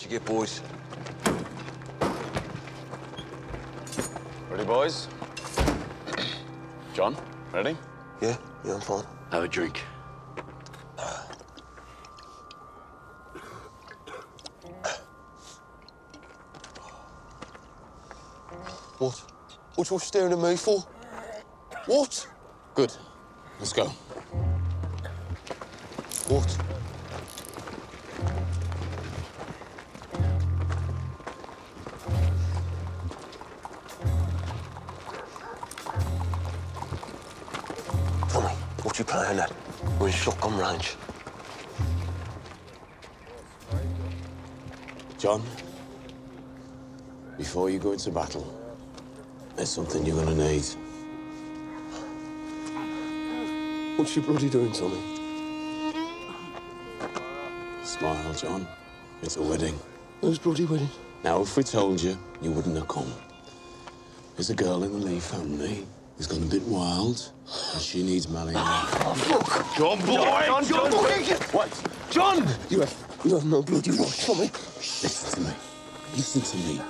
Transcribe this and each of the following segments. What you get, boys? Ready, boys? John, ready? Yeah, I'm fine. Have a drink. What? What you staring at me for? What? Good. Let's go. What? Tommy, what you playing at? We're in Shotgun Ranch. John, before you go into battle, there's something you're gonna need. What's your bloody doing, Tommy? Smile, John. It's a wedding. Whose bloody wedding? Now, if we told you, you wouldn't have come. There's a girl in the Lee family who's gone a bit wild, and she needs marrying. Oh, John, boy! John, boy! What? John! You have no bloody right, Tommy. Listen to me. Listen to me.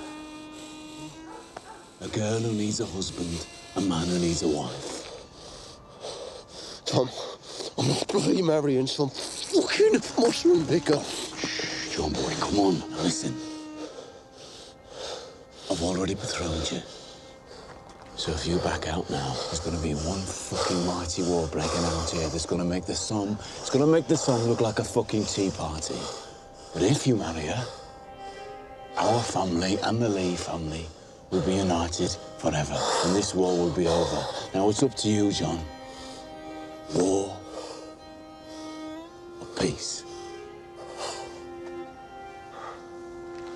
A girl who needs a husband, a man who needs a wife. Tom, I'm not bloody marrying some fucking mushroom picker. Shh, John boy, come on, listen. I've already patrolled you. So if you back out now, there's gonna be one fucking mighty war breaking out here that's gonna make the sun, it's gonna make the sun look like a fucking tea party. But if you marry her, our family and the Lee family will be united forever, and this war will be over. Now, it's up to you, John. War or peace?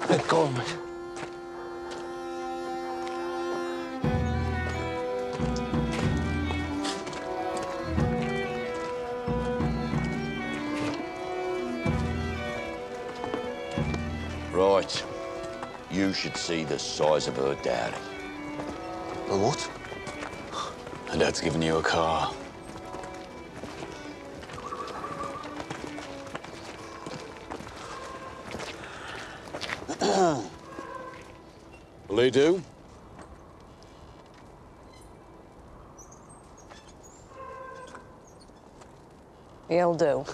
Let go of it. Right. You should see the size of her daddy. A what? Her dad's given you a car. Will they do? He'll do.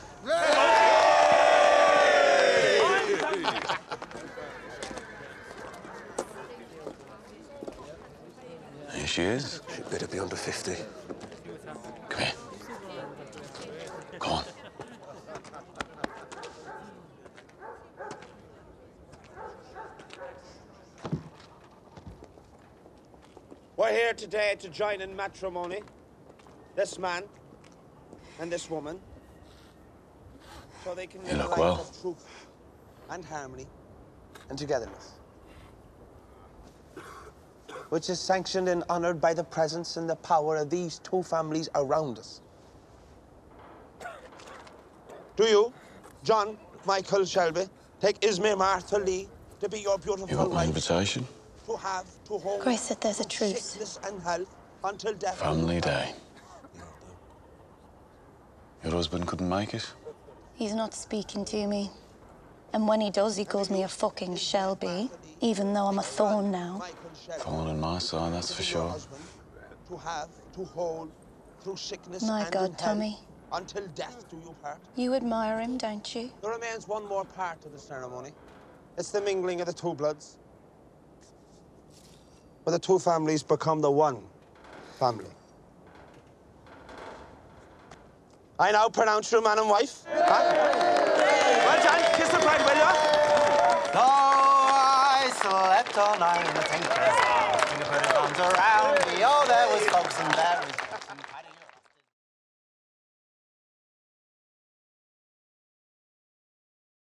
She is. She better be under 50. Come here. Come on. We're here today to join in matrimony. This man and this woman. So they can live a life of truth and harmony and togetherness, which is sanctioned and honored by the presence and the power of these two families around us. Do you, John Michael Shelby, take Ismay Martha Lee to be your beautiful wife? You want an invitation? To have, to hold, Grace said there's a truce. Sickness and health until death. Family day. Your husband couldn't make it? He's not speaking to me. And when he does, he calls me a fucking Shelby, even though I'm a thorn now. Thorn on my side, that's for sure. To have, to hold, through sickness and my God, Tommy. Until death do you part. You admire him, don't you? There remains one more part of the ceremony. It's the mingling of the two bloods, where the two families become the one family. I now pronounce you man and wife. Though I slept all night in the tank, I put it on the rack.